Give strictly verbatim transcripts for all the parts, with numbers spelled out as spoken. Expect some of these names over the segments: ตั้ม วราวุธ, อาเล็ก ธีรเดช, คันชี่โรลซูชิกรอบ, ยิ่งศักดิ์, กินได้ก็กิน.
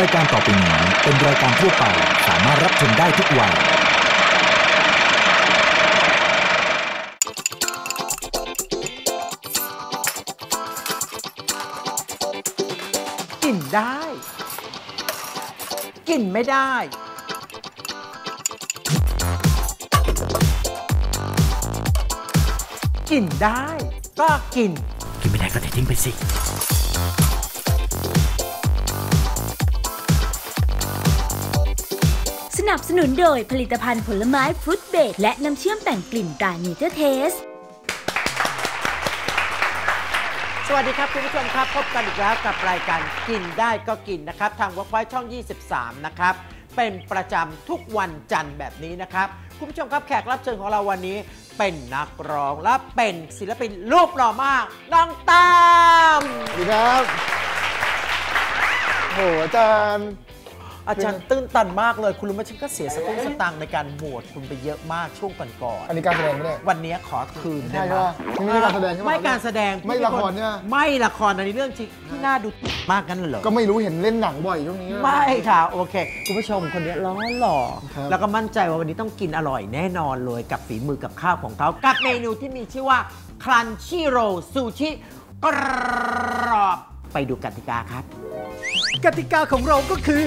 รายการต่อไปนี้เป็นรายการทั่วไปสามารถรับชมได้ทุกวัยกินได้กินไม่ได้กินได้ก็กินกินไม่ได้ก็ทิ้งไปสิสนับสนุนโดยผลิตภัณฑ์ผลไม้ฟรุตเบรดและน้ำเชื่อมแต่งกลิ่นตราเนเจอร์เทสสวัสดีครับคุณผู้ชมครับพบกันอีกแล้วกับรายการกินได้ก็กินนะครับทางเว็บไซต์ช่องยี่สิบสามนะครับเป็นประจำทุกวันจันทร์แบบนี้นะครับคุณผู้ชมครับแขกรับเชิญของเราวันนี้เป็นนักร้องและเป็นศิลปินรูปหล่อมากน้องตั้มสวัสดีครับโหอาจารย์อาจารย์ตื่นตันมากเลยคุณรู้ไหมฉันก็เสียสตุ้งสตางค์ในการโหวตคุณไปเยอะมากช่วงก่อนๆอันนี้การแสดงไม่ได้วันนี้ขอคืนได้ไหมไม่ใช่การแสดงไม่การแสดงไม่ละครเนี่ยไม่ละครอันนี้เรื่องจริงที่น่าดูมากกันเหรอก็ไม่รู้เห็นเล่นหนังบ่อยช่วงนี้ไม่ค่ะโอเคคุณผู้ชมคนนี้ร้อนหล่อแล้วก็มั่นใจว่าวันนี้ต้องกินอร่อยแน่นอนเลยกับฝีมือกับข้าวของเขากับเมนูที่มีชื่อว่าครันชี่โรลซูชิกรอบไปดูกติกาครับกติกาของเราก็คือ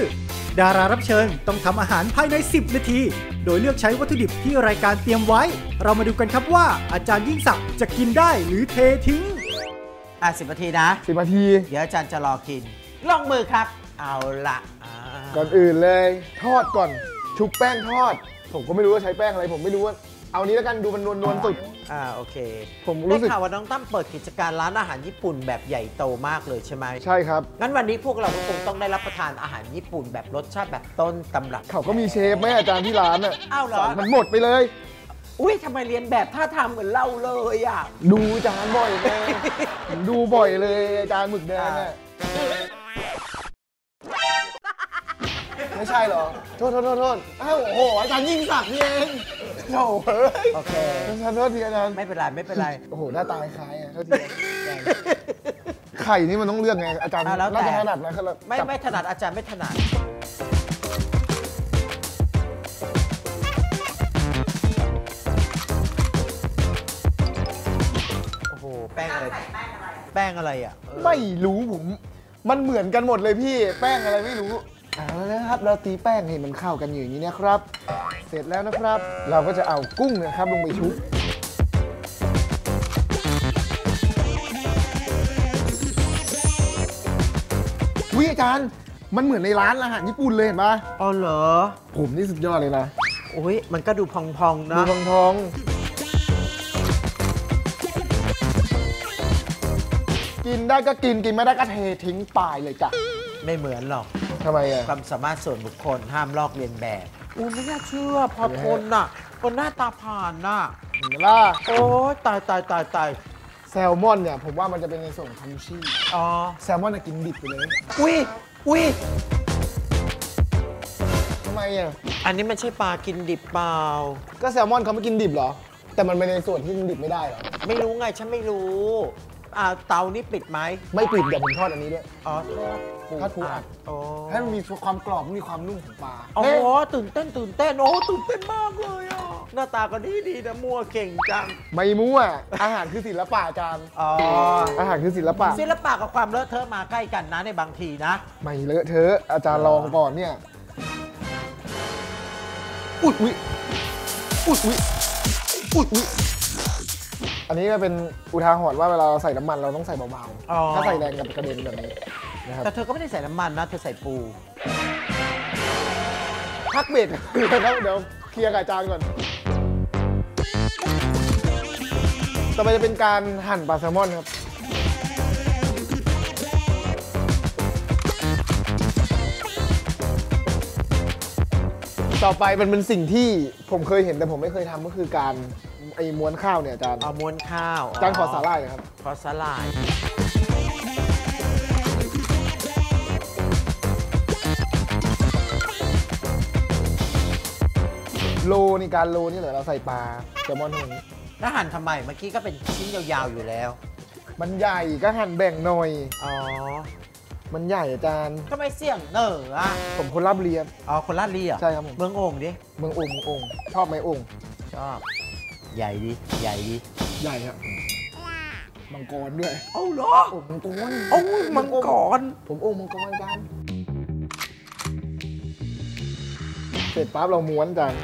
ดารารับเชิญต้องทำอาหารภายในสิบนาทีโดยเลือกใช้วัตถุดิบที่รายการเตรียมไว้เรามาดูกันครับว่าอาจารย์ยิ่งศักดิ์จะกินได้หรือเททิ้งอ่ะสิบนาทีนะสิบนาทีเดี๋ยวอาจารย์จะรอกินลงมือครับเอาละก่อนอื่นเลยทอดก่อนชุบแป้งทอดผมก็ไม่รู้ว่าใช้แป้งอะไรผมไม่รู้ว่าเอานี้แล้วกันดูมันนวลๆสุดอ่าโอเคผมรู้สึกข่าวว่าน้องตั้มเปิดกิจการร้านอาหารญี่ปุ่นแบบใหญ่โตมากเลยใช่ไหมใช่ครับงั้นวันนี้พวกเราคงต้องได้รับประทานอาหารญี่ปุ่นแบบรสชาติแบบต้นตำรับเขาก็มีเชฟแม่อาจารย์ที่ร้านอ่ะอ้าวเหรอมันหมดไปเลยอุ้ยทำไมเรียนแบบท่าทางเหมือนเราเลยอ่ะดูอาจารย์บ่อยเลยดูบ่อยเลยอาจารย์หมึกแดงเนี่ยไม่ใช่เหรอโทษโทษโทษอ้าวโอ้โหอาจารย์ยิ่งศักดิ์เองโอ้โหโอเคโทษทีอาจารย์ไม่เป็นไรไม่เป็นไรโอ้โหหน้าตาคล้ายอะโทษทีไข่นี่มันต้องเลือกไงอาจารย์น่าจะถนัดนะไม่ไม่ถนัดอาจารย์ไม่ถนัดโอ้โหแป้งอะไรแป้งอะไรอะไม่รู้ผมมันเหมือนกันหมดเลยพี่แป้งอะไรไม่รู้เอาแล้วครับเราตีแป้งให้มันเข้ากันอย่างนี้นะครับเสร็จแล้วนะครับเราก็จะเอากุ้งนะครับลงไปชุบวิอาจารย์มันเหมือนในร้านอาหารญี่ปุ่นเลยเห็นปะอ๋อเหรอผมนี่สุดยอดเลยนะโอ้ยมันก็ดูพองๆนะดูพองๆกินได้ก็กินกินไม่ได้ก็เททิ้งไปเลยจ้ะไม่เหมือนหรอกทำไมอะความสามารถส่วนบุคคลห้ามลอกเลียนแบบโอ้ไม่น่าเชื่อพอคนน่ะคนหน้าตาผ่านน่ะเห็นไหมล่ะโอ้ตายตายตายตายแซลมอนเนี่ยผมว่ามันจะเป็นในส่วนของคัมชีอ๋อแซลมอนกินดิบไปเลยอุ้ยอุ้ยทำไมอะอันนี้มันใช่ปลากินดิบเปล่าก็แซลมอนเขาไม่กินดิบหรอแต่มันเป็นในส่วนที่กินดิบไม่ได้หรอไม่รู้ไงฉันไม่รู้อ่าเตานี่ปิดไหมไม่ปิดเดี๋ยวผมทอดอันนี้ด้วยอ๋อทอดทอดปูอัดให้มันมีความกรอบมีความนุ่มของปลาโอ้โหตื่นเต้นตื่นเต้นโอ้ตื่นเต้นมากเลยอ่ะหน้าตาก็ดีดีนะมั่วเก่งจังไม่มั่วอาหารคือศิลปะจังอ๋ออาหารคือศิลปะศิลปะกับความเลอะเทอะมาใกล้กันนะในบางทีนะไม่เลอะเทอะอาจารย์ลองก่อนเนี่ยอุ๊ยอุ๊ยอุ๊ยอุ๊ยอันนี้ก็เป็นอุทาหรณ์ว่าเวลาเราใส่น้ำมันเราต้องใส่เบาๆถ้าใส่แรงกับกระเด็นแบบนี้แต่เธอก็ไม่ได้ใส่น้ำมันนะเธอใส่ปูพักเบรกแล้วเดี๋ยวเคลียร์กับอาจารย์ก่อนต่อไปจะเป็นการหั่นปลาแซลมอนครับต่อไปมันเป็นสิ่งที่ผมเคยเห็นแต่ผมไม่เคยทำก็คือการไอ้ม้วนข้าวเนี่ยอาจารย์เอาม้วนข้าวอาจารย์ขอสาหร่ายนะครับขอสาหร่ายโลนี่การโลนี่เหรอเราใส่ปลาแซลมอนนี้แล้วหั่นทำไมเมื่อกี้ก็เป็นชิ้นยาวๆอยู่แล้วมันใหญ่ก็หั่นแบ่งหน่อยอ๋อ มันใหญ่อาจารย์ทำไมเสี่ยงเนออ่ะผมคนลาดบุรีอ๋อคนลาดบุรีอ่ะใช่ครับผมเมืองโอ่งดิเมืองโอ่งเมืองโอ่งชอบไหมโอ่งชอบใหญ่ดิใหญ่ดิใหญ่ครับมังกรด้วยเอ้าเหรอมังกรเอ้ามังกรผมโอ่งมังกรอาจารย์เสร็จปั๊บเราม้วนอาจารย์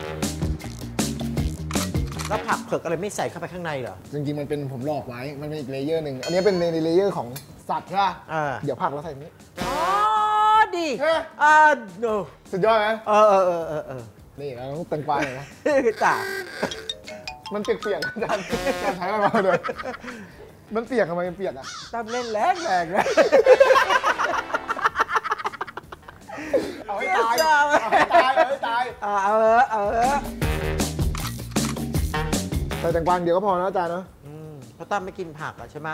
แล้วผักเผือกอะไรไม่ใส่เข้าไปข้างในเหรอจริงๆมันเป็นผมหลอกไว้มันเป็นอีกเลเยอร์หนึ่งอันนี้เป็นในเลเยอร์ของสัตว์ใช่ป่ะเดี๋ยวผักเราใส่นี้อ๋อดีอ่าโน่สุดยอดไหมเออเออเออเออนี่เราต้องตึงปลายนะจ้ามันเปียกๆอาจารย์ใช้อะไรมาเลยมันเปียกทำไมมันเปียกอ่ะตามเล่นแรงแรงเลยเอาให้ตายเอาให้ตายเอาให้ตายเออเออเออใส่แตงกวาเดียวก็พอนะอาจารย์เนาะเพราะตั้มไม่กินผักอ่ะใช่ไหม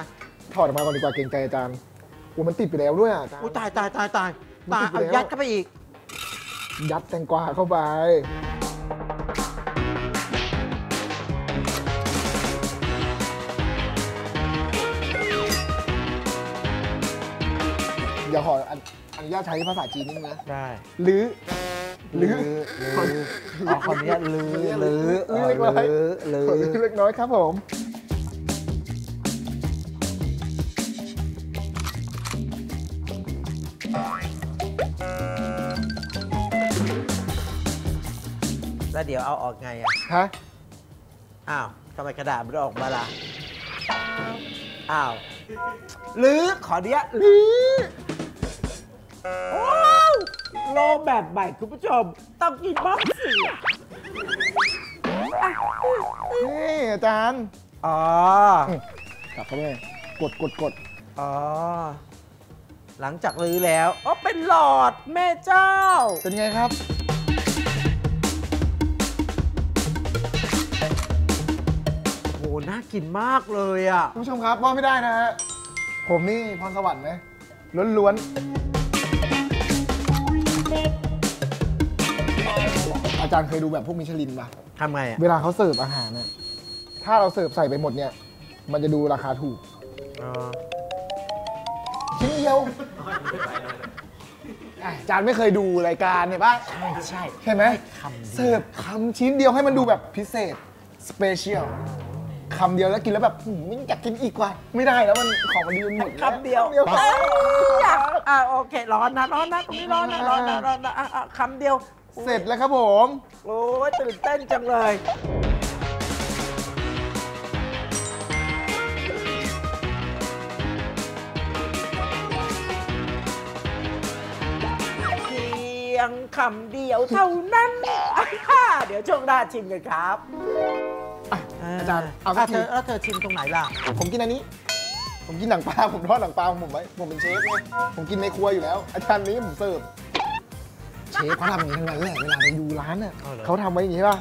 ถอดออกมาก่อนดีกว่าเกรงใจอาจารย์อุ้ยมันติดไปแล้วด้วยอ่ะอาจารย์อุ้ยตายตายตายตายตายเอายัดเข้าไปอีกยัดแตงกวาเข้าไปอย่าขออนุญาตใช้ภาษาจีนนิดนึงนะได้หรือหรือคนนี้หรือหรือหรือหรือเล็กน้อยครับผมแล้วเดี๋ยวเอาออกไงอ่ะฮะอ้าวทำไมกระดาษมันออกมาล่ะอ้าวหรือขอเดียหรือโอ้โลแบบใหม่คุณผู้ชมต้องกินบ้างสินี่อาจารย์อ๋อกลับเข้าไปกดกดกดอ๋อหลังจากรื้อแล้วอ๋อเป็นหลอดแม่เจ้าเป็นไงครับโอ้น่ากินมากเลยอ่ะคุณผู้ชมครับว่าไม่ได้นะฮะผมนี่พรสวรรค์ไหมล้วนๆอาจารย์เคยดูแบบพวกมิชลินป่ะทำไงอ่ะเวลาเขาเสิร์ฟอาหารเนี่ยถ้าเราเสิร์ฟใส่ไปหมดเนี่ยมันจะดูราคาถูกชิ้นเดียวอาจารย์ไม่เคยดูรายการเนี่ยป่ะใช่ใช่ใช่ไหมเสิร์ฟคำชิ้นเดียวให้มันดูแบบพิเศษสเปเชียลคำเดียวแล้วกินแล้วแบบไม่อยากกินอีกว่าไม่ได้แล้วมันของมันดีมันหมดคำเดียวอยากอ่ะโอเคร้อนนะร้อนนะตรงนี้ร้อนนะร้อนนะร้อนนะคำเดียวเสร็จแล้วครับผมโอ้ยตื่นเต้นจังเลยเพียงคำเดียวเท่านั้นเดี๋ยวช่วงหน้าชิมกันครับอาจารย์เอาเธอแล้วเธอชิมตรงไหนล่ะผมกินอันนี้ผมกินหนังปลาผมทอดหนังปลาผมไว้ผมเป็นเชฟไงผมกินในครัวอยู่แล้วอาจารย์นี้ผมเสิร์ฟเชฟเขาทำอย่างนี้ทั้งนั้นแหละเวลาไปดูร้านเนี่ยเขาทำไว้อย่างนี้ป่ะ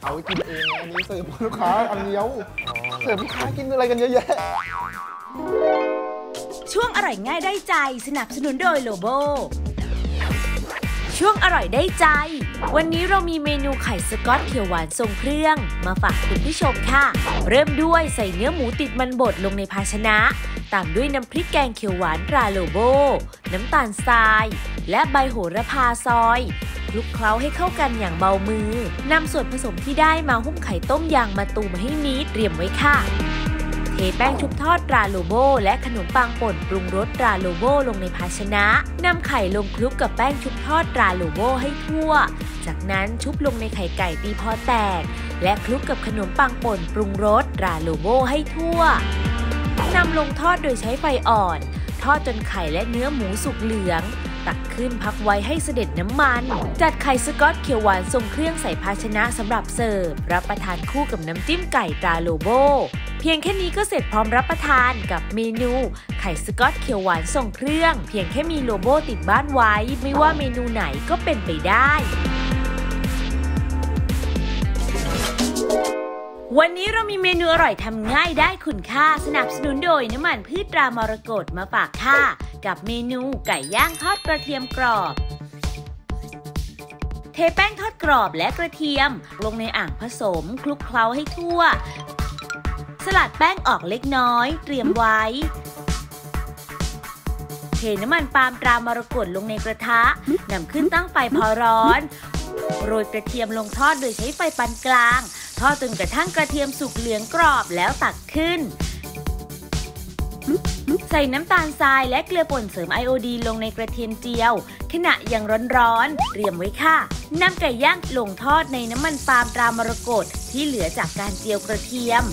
เอาไปกินเองอันนี้เสิร์ฟลูกค้าอันเดียวเสิร์ฟลูกค้ากินอะไรกันเยอะแยะช่วงอร่อยง่ายได้ใจสนับสนุนโดยโลโบช่วงอร่อยได้ใจวันนี้เรามีเมนูไข่สก๊อตเขียวหวานทรงเครื่องมาฝากคุณผู้ชมค่ะเริ่มด้วยใส่เนื้อหมูติดมันบดลงในภาชนะตามด้วยน้ำพริกแกงเขียวหวานตราโลโบน้ำตาลทรายและใบโหระพาซอยคลุกเคล้าให้เข้ากันอย่างเบามือนำส่วนผสมที่ได้มาหุ้มไข่ต้มยางมาตูมให้มิดเตรียมไว้ค่ะเทแป้งชุบทอดตราโลโบและขนมปังป่นปรุงรสตราโลโบลงในภาชนะนำไข่ลงคลุกกับแป้งชุบทอดตราโลโบให้ทั่วจากนั้นชุบลงในไข่ไก่ตีพอแตกและคลุกกับขนมปังป่นปรุงรสตราโลโบให้ทั่วนำลงทอดโดยใช้ไฟอ่อนทอดจนไข่และเนื้อหมูสุกเหลืองตักขึ้นพักไว้ให้เสด็จน้ำมันจัดไข่สก๊อตเขียวหวานทรงเครื่องใส่ภาชนะสำหรับเสิร์ฟรับประทานคู่กับน้ำจิ้มไก่ตราโลโบเพียงแค่นี้ก็เสร็จพร้อมรับประทานกับเมนูไข่สก๊อตเขียวหวานทรงเครื่องเพียงแค่มีโลโบติดบ้านไว้ไม่ว่าเมนูไหนก็เป็นไปได้วันนี้เรามีเมนูอร่อยทำง่ายได้คุณค่าสนับสนุนโดยน้ำมันพืชตรามรกตมาฝากค่ะกับเมนูไก่ย่างทอดกระเทียมกรอบเทแป้งทอดกรอบและกระเทียมลงในอ่างผสมคลุกเคล้าให้ทั่วสลัดแป้งออกเล็กน้อยเตรียมไว้เท น้ำมันปาล์มตรามรกตลงในกระทะนำขึ้นตั้งไฟพอร้อนโรยกระเทียมลงทอดโดยใช้ไฟปานกลางทอดจนกระทั่งกระเทียมสุกเหลืองกรอบแล้วตักขึ้นใส่น้ำตาลทรายและเกลือป่นเสริมไอโอดีนลงในกระเทียมเจียวขณะยังร้อนๆเตรียมไว้ค่ะนำไก่ย่างลงทอดในน้ำมันปาล์มตรามรกตที่เหลือจากการเจียวกระเทียม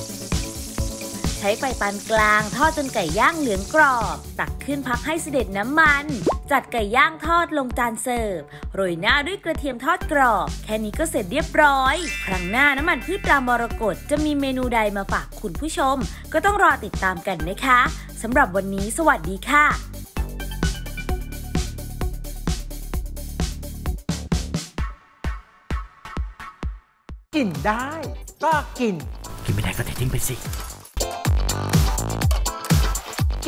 ใช้ไฟปานกลางทอดจนไก่ย่างเหลืองกรอบตักขึ้นพักให้เสด็จน้ำมันจัดไก่ย่างทอดลงจานเสิร์ฟโรยหน้าด้วยกระเทียมทอดกรอบแค่นี้ก็เสร็จเรียบร้อยครั้งหน้าน้ำมันพืชตรามรกตจะมีเมนูใดมาฝากคุณผู้ชมก็ต้องรอติดตามกันนะคะสำหรับวันนี้สวัสดีค่ะกินได้ก็กินกินไม่ได้ก็เททิ้งไปสิ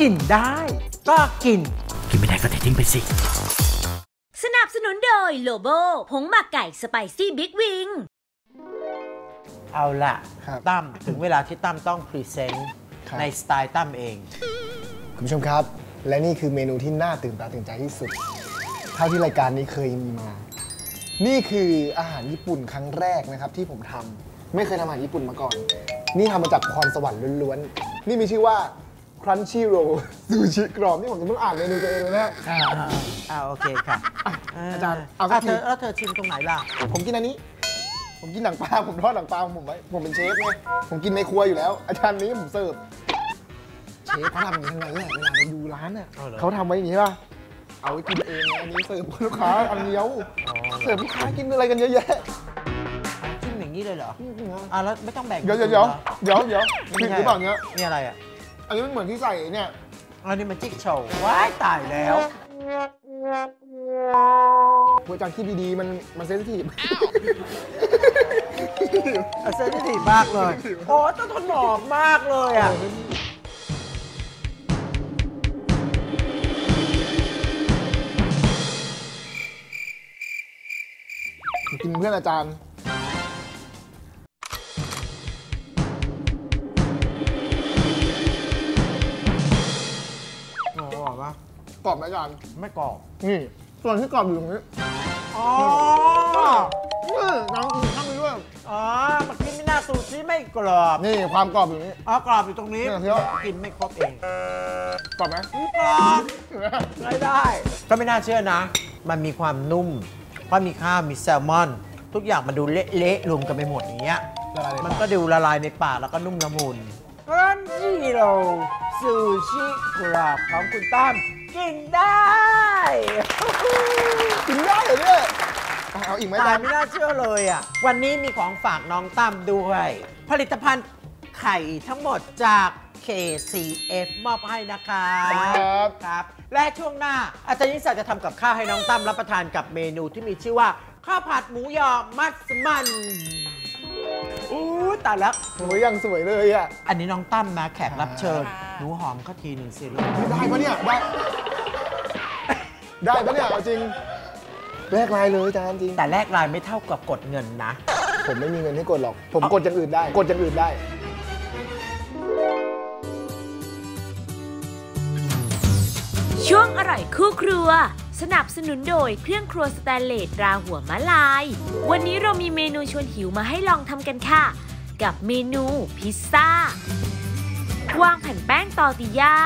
กินได้ก็กินกินไม่ได้ก็เททิ้งไปสิสนับสนุนโดยโลโบผงหมักไก่สไปซี่บิ๊กวิงเอาละตั้มถึงเวลาที่ตั้มต้องพรีเซนต์ในสไตล์ตั้มเองคุณผู้ชมครับและนี่คือเมนูที่น่าตื่นตาตื่นใจที่สุดเท่าที่รายการนี้เคยมีมานี่คืออาหารญี่ปุ่นครั้งแรกนะครับที่ผมทำไม่เคยทำอาหารญี่ปุ่นมาก่อนนี่ทำมาจากพรสวรรค์ล้วนๆนี่มีชื่อว่าครันชี่โรลซูชิกรอบนี่ผมจะต้องอ่านเมนูตัวเองเลยนะอ่าโอเคค่ะอาจารย์เอาเธอแล้วเธอชิมตรงไหนล่ะผมกินอันนี้ผมกินหนังปลาผมทอดหนังปลาผมไว้ผมเป็นเชฟไงผมกินในครัวอยู่แล้วอาจารย์นี้ผมเสิร์ฟเชฟเขาทำยังไงเนี่ยเวลาไปดูร้านเนี่ยเขาทำไว้อย่างนี้ป่ะเอาไว้กินเองอันนี้เสิร์ฟลูกค้าอันเดียวเสิร์ฟลูกค้ากินอะไรกันเยอะแยะกินอย่างนี้เลยเหรออ่าแล้วไม่ต้องแบ่งเดี๋ยวเดี๋ยวเดี๋ยวเดี๋ยวเดี๋ยวกินหรือเปล่าเนี้ยนี่อะไรอ่ะอันนี้มันเหมือนที่ใส่เนี่ยอันนี้มันจิ๊กโฉวว้ายตายแล้วหัวใจที่ดีๆมันมันเซนซิทีฟเซนซิทีฟมากเลยโอ้ต้องทนหนอมมากเลยอ่ะกินเพื่อนอาจารย์กรอบไหมอาจารย์ไม่กรอบนี่ส่วนที่กรอบอยู่ตรงนี้อ๋อน้องกินข้างนี้ด้วยอ๋อเมื่อกี้ไม่น่าซูชิไม่กรอบนี่ความกรอบอยู่นี้อ๋อกรอบอยู่ตรงนี้กินไม่ครบเองกรอบไหมกรอบไม่ได้ก็ไม่น่าเชื่อนะมันมีความนุ่มเพราะมีข้าวมีแซลมอนทุกอย่างมันดูเละๆรวมกันไปหมดอย่างเงี้ยมันก็ดูละลายในปากแล้วก็นุ่มละมุนร้านที่เราซูชิกรอบของคุณตั้มกินได้กินได้เหรอเนี่ยเอาอีกไหมตายไม่น่าเชื่อเลยอ่ะวันนี้มีของฝากน้องตั้มด้วยผลิตภัณฑ์ไข่ทั้งหมดจาก เค ซี เอฟ มอบให้นะคะครับครับและช่วงหน้าอาจารย์ยิ่งศักดิ์จะทำกับข้าวให้น้องตั้มรับประทานกับเมนูที่มีชื่อว่าข้าวผัดหมูยอมัสมันอู้ตายแล้วหมูยังสวยเลยอ่ะอันนี้น้องตั้มนะแขกรับเชิญหนูหอมก็ทีหนึ่งสิลูกได้ปะเนี่ยได้ได้ปะเนี่ยจริงแลกลายเลยจานจริงแต่แลกลายไม่เท่ากับกดเงินนะผมไม่มีเงินให้กดหรอกผมกดอย่างอื่นได้กดอย่างอื่นได้ช่วงอร่อยคู่ครัวสนับสนุนโดยเครื่องครัวสแตนเลสราหัวมะลายวันนี้เรามีเมนูชวนหิวมาให้ลองทำกันค่ะกับเมนูพิซซ่าวางแผ่นแป้งตอร์ติญา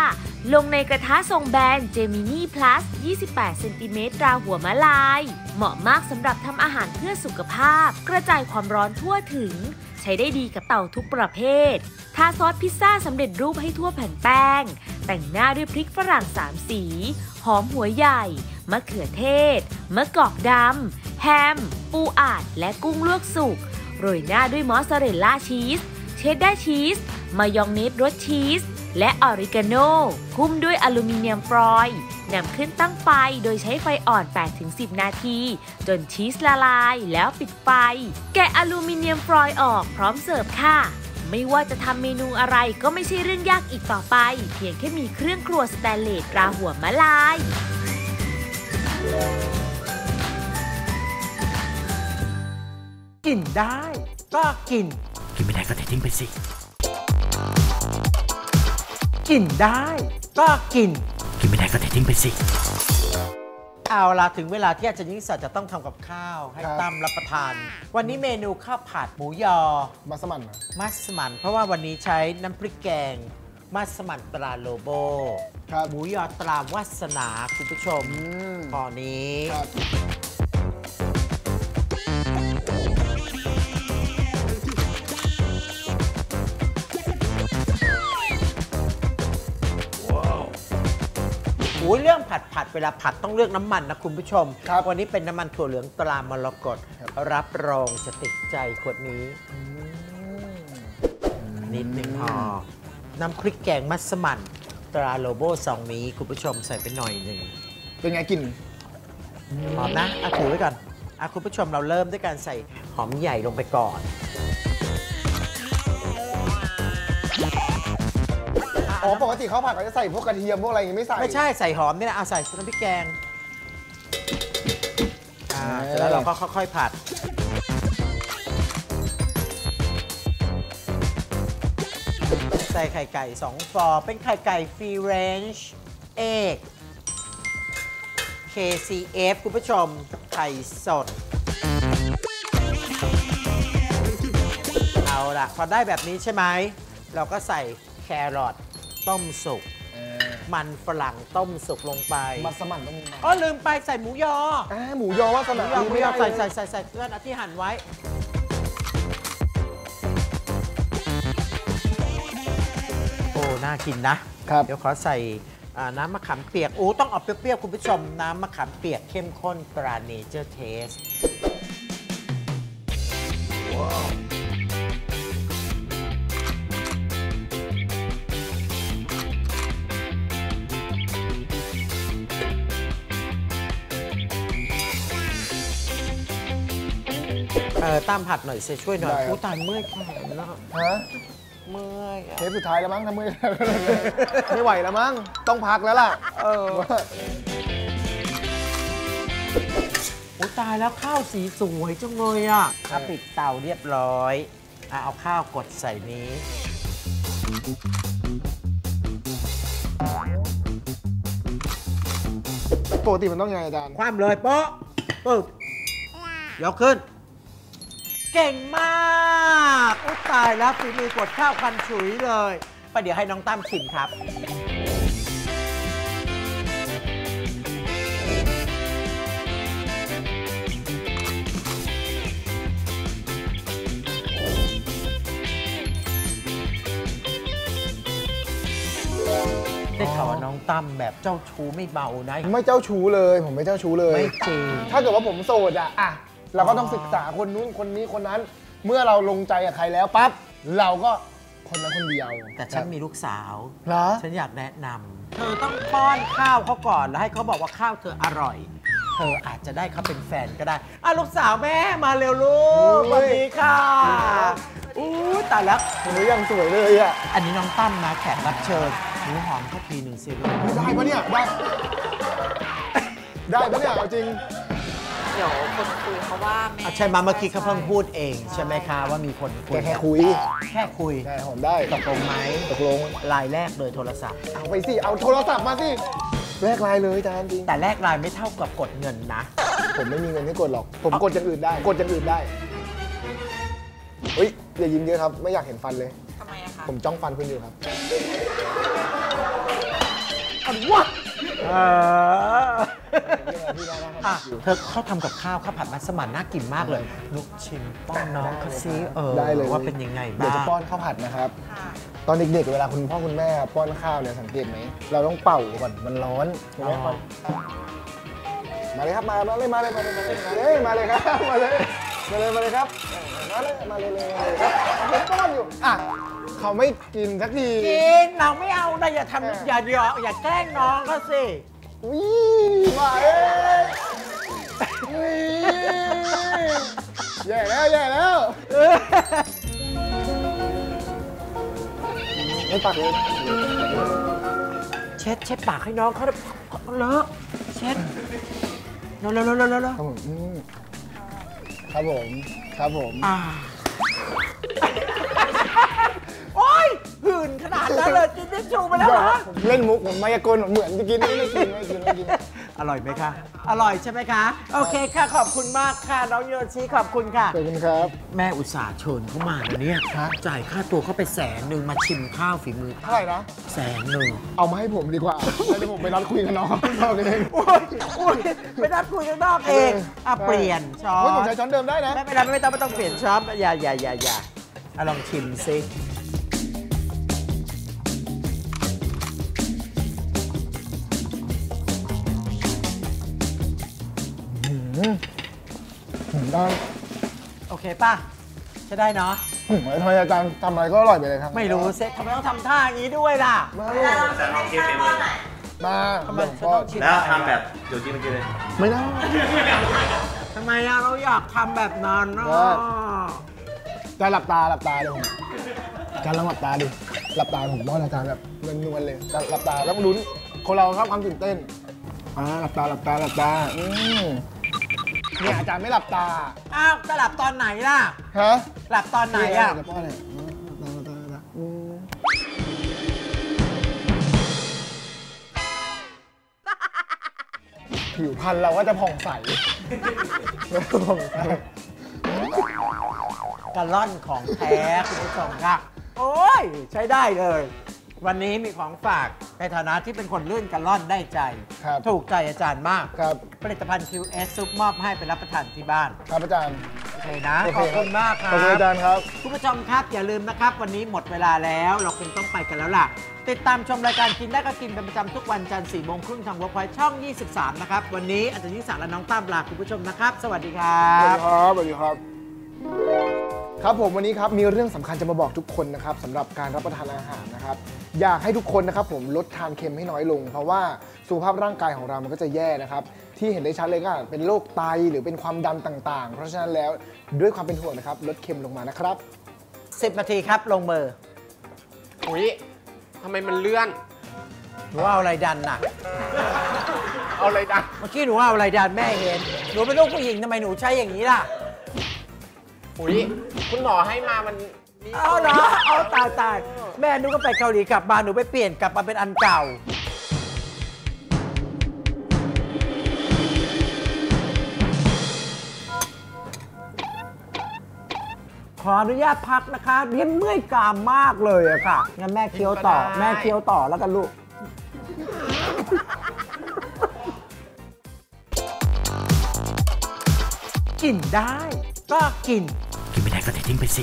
ลงในกระทะทรงแบนเจมินี่พลัสยี่สิบแปดเซนติเมตรราหัวมะลายเหมาะมากสำหรับทำอาหารเพื่อสุขภาพกระจายความร้อนทั่วถึงใช้ได้ดีกับเตาทุกประเภททาซอสพิซซ่าสำเร็จรูปให้ทั่วแผ่นแป้งแต่งหน้าด้วยพริกฝรั่งสามสีหอมหัวใหญ่มะเขือเทศมะกอกดำแฮมปูอัดและกุ้งลวกสุกโรยหน้าด้วยมอสซาเรลล่าชีสเชดดาร์ชีสมายองเนสรสชีสและออริกาโน่คุ้มด้วยอลูมิเนียมฟรอยล์นำขึ้นตั้งไฟโดยใช้ไฟอ่อน แปดถึงสิบ นาทีจนชีสละลายแล้วปิดไฟแกะอลูมิเนียมฟรอยล์ออกพร้อมเสิร์ฟค่ะไม่ว่าจะทำเมนูอะไรก็ไม่ใช่เรื่องยากอีกต่อไปเพียงแค่มีเครื่องครัวสแตนเลสราหัวมะลายกินได้ก็กินกินไม่ได้ก็เททิ้งไปสิกินได้ก็กิน กินไม่ได้ก็เททิ้งไปสิเอาล่ะถึงเวลาที่อาจารย์ยิ่งศักดิ์จะต้องทำกับข้าวให้ตั้มรับประทานวันนี้เมนูข้าวผัดหมูยอมัสมั่นมัสมั่นเพราะว่าวันนี้ใช้น้ำพริกแกงมัสมั่นปลาโลโบหมูยอตราวาสนาคุณผู้ชมตอนนี้เรื่องผัดผัดเวลาผัดต้องเลือกน้ำมันนะคุณผู้ชมวันนี้เป็นน้ำมันถั่วเหลืองตรามรกตรับรองจะติดใจขวดนี้นิดหนึ่งพอน้ำพริกแกงมัสมั่นตราโลโบสองนี้คุณผู้ชมใส่ไปหน่อยหนึ่งเป็นไงกลิ่นหอมนะเอาถือไว้ก่อนอ่ะคุณผู้ชมเราเริ่มด้วยการใส่หอมใหญ่ลงไปก่อนอ๋อปกติข้าวผัดเขาจะใส่พวกกระเทียมพวกอะไรอย่างงี้ไม่ใส่ไม่ใช่ใส่หอมนี่แหละเอาใส่น้ำพริกแกงอ่าแล้วเราก็ค่อยๆผัดใส่ไข่ไก่สองฟองเป็นไข่ไก่ฟรีเรนจ์เอก เค ซี เอฟ คุณผู้ชมไข่สดเอาล่ะพอได้แบบนี้ใช่ไหมเราก็ใส่แครอทต้มสุกมันฝรั่งต้มสุกลงไปมัสมั่นต้มมันอ๋อลืมไปใส่หมูยอหมูยอว่าสมัยไม่ได้ใส่ใส่ใส่ใส่เพื่อนที่หั่นไว้โอ้น่ากินนะครับเดี๋ยวขอใส่น้ำมะขามเปียกโอ้ต้องออกเปรี้ยวๆคุณผู้ชมน้ำมะขามเปียกเข้มข้นตราเนเจอร์เทสตามผัดหน่อยเสียช่วยหน่อยผู้ตายเมื่อยแขนแล้วฮะเมื่อยเทปสุดท้ายแล้วมั้งทำเมื่อยไม่ไหวแล้วมั้งต้องพักแล้วล่ะเออผู้ตายแล้วข้าวสีสวยจังเลยอ่ะปิดเตาเรียบร้อยเอาข้าวกดใส่นี้ปกติมันต้องไงอาจารย์คว่ำเลยโป๊ะปึ๊บยกขึ้นเก่งมากอุ๊ยตายแล้วฝีมือกดข้าวคันฉุยเลยไปเดี๋ยวให้น้องตั้มชิมครับได้ข่าวว่าน้องตั้มแบบเจ้าชู้ไม่เบานะไม่เจ้าชู้เลยผมไม่เจ้าชู้เลยไม่จริงถ้าเกิดว่าผมโสดอะอะเราก็ต้องศึกษาคนนู้นคนนี้คนนั้นเมื่อเราลงใจกับใครแล้วปั๊บเราก็คนละคนเดียวแต่ฉันมีลูกสาวเหรอฉันอยากแนะนำเธอต้องป้อนข้าวเขาก่อนแล้วให้เขาบอกว่าข้าวเธออร่อยเธออาจจะได้เขาเป็นแฟนก็ได้อ่ะลูกสาวแม่มาเร็วลูกสวัสดีค่ะอู้ตายแล้วหนูยังสวยเลยอ่ะอันนี้น้องตั้มนะแขกรับเชิญหนูหอมเขาทีหนึ่งสิได้ปะเนี่ยได้ได้ปะเนี่ยจริงเดี๋ยวคนคุยเขาว่าใช่มาเมื่อกี้เขาเพิ่งพูดเองใช่ไหมคะว่ามีคนคุยแค่คุยแค่คุยได้ผมได้ตกลงไหมตกลงไลน์แรกเลยโทรศัพท์เอาไปสิเอาโทรศัพท์มาสิแลกไลน์เลยจานจริงแต่แลกไลน์ไม่เท่ากับกดเงินนะผมไม่มีเงินให้กดหรอกผมกดอย่างอื่นได้กดอย่างอื่นได้เฮ้ยอย่ายิ้มเยอะครับไม่อยากเห็นฟันเลยทำไมอะคะผมจ้องฟันคุณอยู่ครับว้าเธอเขาทำกับข้าวข้าวผัดมัสมั่นน่ากินมากเลยลูกชิมป้อนน้องเขาซิเออได้เลยว่าเป็นยังไงบ้างเดี๋ยวจะป้อนข้าวผัดนะครับตอนเด็กๆเวลาคุณพ่อคุณแม่ป้อนข้าวเนี่ยสังเกตไหมเราต้องเป่าก่อนมันร้อนมาเลยครับมาเลยมาเลยมาเลยมาเลยครับมาเลยมาเลยมาเลยครับมาเลยมาเลยครับผมป้อนอยู่อ่ะเขาไม่กินสักทีกินเราไม่เอานะอย่าทำอย่าหยอกอย่าแกล้งน้องก็สิวิ่งมาเอ้ยแย่แล้วแย่แล้วไม่ปากเลยเช็ดเช็ดปากให้น้องเขาเลอะเช็ดเลอะเลอะเลอะเลอะครับผมครับผมโอ้ยหื หื่นขนาดนั้นเลยกินบิชูไปแล้วฮะเล่นมุกผมมายากลเหมือนจะกินไม่กินไม่กินไม่กินอร่อยไหมคะอร่อยใช่ไหมคะโอเคค่ะขอบคุณมากค่ะน้องโยชิขอบคุณค่ะขอบคุณครับแม่อุตส่าห์เชิญเข้ามาเนี่ยจ่ายค่าตัวเขาไปแสนหนึ่งมาชิมข้าวฝีมือเท่าไหร่นะแสนหนึ่งเอามาให้ผมดีกว่าแล้วเดี๋ยวผมไปนัดคุยกับน้องข้างนอกเองโอ้ยโอ้ยไปนัดคุยข้างนอกเองอ่ะเปลี่ยนช้อนผมใช้ช้อนเดิมได้นะไม่เป็นไรไม่ต้องไม่ต้องเปลี่ยนช้อนอย่าอย่าอย่าอย่าลองชิมซิได้โอเคป่ะใช่ได้เนาะผมไม่ทำอะไรกันทำอะไรก็อร่อยไปเลยครับไม่รู้เซ็ตทำไมต้องทำท่าอย่างนี้ด้วยล่ะมามาแล้วทำแบบโยชิมันกินเลยไม่ได้ทำไมเราอยากทำแบบนั้นเนาะจะหลับตาหลับตาเลยการลองหลับตาดิหลับตาผมว่าอาจารย์แบบนวลๆเลยการหลับตาแล้วลุ้นคนเราครับความตื่นเต้นอ่าหลับตาหลับตาหลับตาอืมเนี่ยอาจารย์ไม่หลับตาอ้าวจะหลับตอนไหนล่ะฮะหลับตอนไหนอ่ะหลับตอนไหนผิวพรรณเราก็จะผ่องใสผ่องใสกะล่อนของแท้คุณผู้ชมค่ะโอ้ยใช้ได้เลยวันนี้มีของฝากในฐานะที่เป็นคนลื่นกะล่อนได้ใจถูกใจอาจารย์มากครับผลิตภัณฑ์ คิว เอส ซุปมอบให้เป็นรับประทานที่บ้านครับอาจารย์โอเคนะขอบคุณมากครับขอบคุณอาจารย์ครับคุณผู้ชมครับอย่าลืมนะครับวันนี้หมดเวลาแล้วเราคงต้องไปกันแล้วล่ะติดตามชมรายการกินได้ก็กินเป็นประจำทุกวันจันทร์สี่โมงครึ่งทางเว็บไซต์ช่องยี่สิบสามนะครับวันนี้อาจารย์ยิ่งศักดิ์และน้องตั้มลาคุณผู้ชมนะครับสวัสดีครับสวัสดีครับครับผมวันนี้ครับมีเรื่องสำคัญจะมาบอกทุกคนนะครับสำหรับการรับประทานอาหารนะครับอยากให้ทุกคนนะครับผมลดทานเค็มให้น้อยลงเพราะว่าสุขภาพร่างกายของเรามันก็จะแย่นะครับที่เห็นได้ชัดเลยก็เป็นโรคไตหรือเป็นความดันต่างๆเพราะฉะนั้นแล้วด้วยความเป็นห่วงนะครับลดเค็มลงมานะครับสิบนาทีครับลงมืออุ๊ยทำไมมันเลื่อนหนูเอาอะไรดันน่ะเอาอะไรดันเมื่อกี้หนูเอาอะไรดันแม่เห็นหนูเป็นลูกผู้หญิงทำไมหนูใช้อย่างนี้ล่ะอุ๊ยคุณหมอให้มามันเอาเหรอเอาตายตายแม่หนูก็ไปเกาหลีกลับมาหนูไปเปลี่ยนกลับมาเป็นอันเก่าขออนุญาตพักนะคะเรียนเมื่อยกามมากเลยอะค่ะงั้นแม่เคี้ยวต่อแม่เคี้ยวต่อแล้วกันลูกกินได้ก็กินกินไม่ได้ก็ทิ้งไปสิ